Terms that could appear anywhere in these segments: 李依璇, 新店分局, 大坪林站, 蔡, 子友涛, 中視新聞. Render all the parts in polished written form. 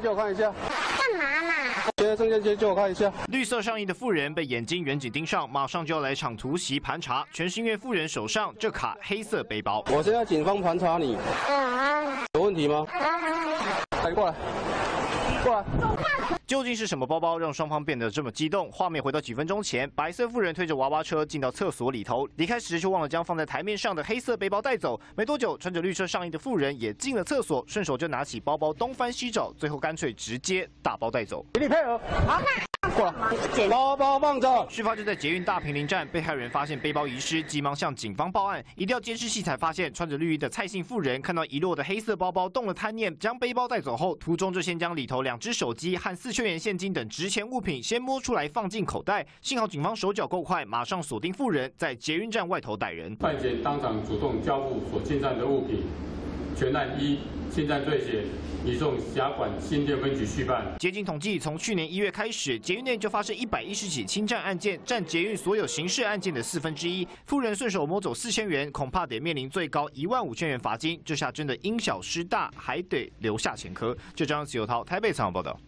借我看一下。 干嘛嘛？借证件借我看一下。绿色上衣的妇人被眼睛远警盯上，马上就要来场突袭盘查，全是因为妇人手上这卡黑色背包。我现在警方盘查你，有问题吗？来过来，过来。究竟是什么包包让双方变得这么激动？画面回到几分钟前，白色妇人推着娃娃车进到厕所里头，离开时却忘了将放在台面上的黑色背包带走。没多久，穿着绿色上衣的妇人也进了厕所，顺手就拿起包包东翻西找，最后干脆直接打包带走。请你配合。好。 包包放着。事发就在捷运大坪林站，被害人发现背包遗失，急忙向警方报案。一调监视器才发现，穿着绿衣的蔡姓妇人看到遗落的黑色包包，动了贪念，将背包带走后，途中就先将里头2只手机和4千元现金等值钱物品先摸出来放进口袋。幸好警方手脚够快，马上锁定妇人，在捷运站外头逮人。犯嫌当场主动交付所侵占的物品，全案依侵占罪嫌。 移送辖管新店分局续办。捷警统计，从去年1月开始，捷运内就发生110起侵占案件，占捷运所有刑事案件的1/4。妇人顺手摸走4000元，恐怕得面临最高15000元罚金。这下真的因小失大，还得留下前科。这张子友涛台北采访报道。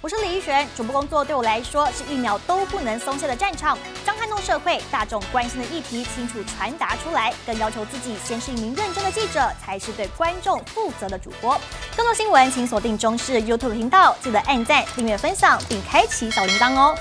我是李依璇，主播工作对我来说是一秒都不能松懈的战场。张翰弄社会大众关心的议题清楚传达出来，更要求自己先是一名认真的记者，才是对观众负责的主播。更多新闻请锁定中视 YouTube 频道，记得按赞、订阅、分享，并开启小铃铛哦。